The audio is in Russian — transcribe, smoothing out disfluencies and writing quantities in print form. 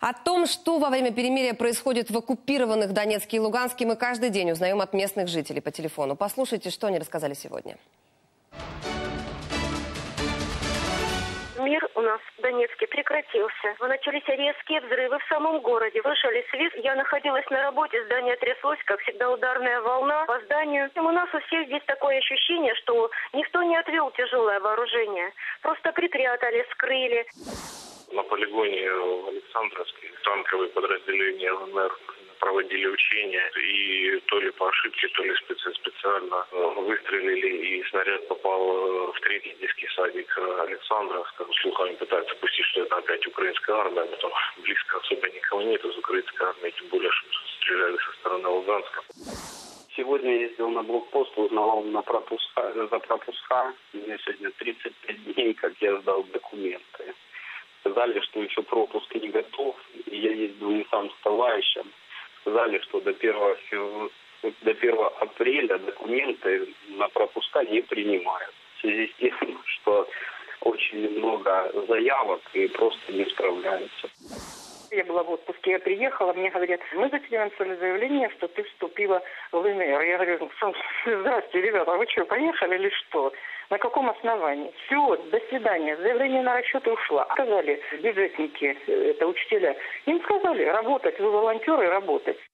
О том, что во время перемирия происходит в оккупированных Донецке и Луганске, мы каждый день узнаем от местных жителей по телефону. Послушайте, что они рассказали сегодня. Мир у нас в Донецке прекратился. Начались резкие взрывы в самом городе. Слышали свист. Я находилась на работе, здание тряслось, как всегда ударная волна по зданию. У нас у всех здесь такое ощущение, что никто не отвел тяжелое вооружение. Просто припрятали, скрыли. На полигоне в Александровске танковые подразделения ЛНР проводили учения. И то ли по ошибке, то ли специально выстрелили, и снаряд попал в третий детский садик Александровска. Слухами пытаются пустить, что это опять украинская армия, но там близко особо никого нет из украинской армии, тем более, что стреляли со стороны Луганска. Сегодня я ездил на блокпост, узнавал за пропуска. У меня сегодня 35 дней, как я сдал документы. Сказали, что еще пропуск не готов. И я ездил не сам с товарищем. Сказали, что до 1 апреля документы на пропуска не принимают. В связи с тем, что очень много заявок и просто не справляются. Я была в отпуске, я приехала, мне говорят, мы зафинансировали заявление, что ты вступила в ЛНР. Я говорю, здравствуйте, ребята, вы что, поехали или что? На каком основании? Все, до свидания. Заявление на расчеты ушло. Сказали бюджетники, это учителя, им сказали работать, вы волонтеры, работать.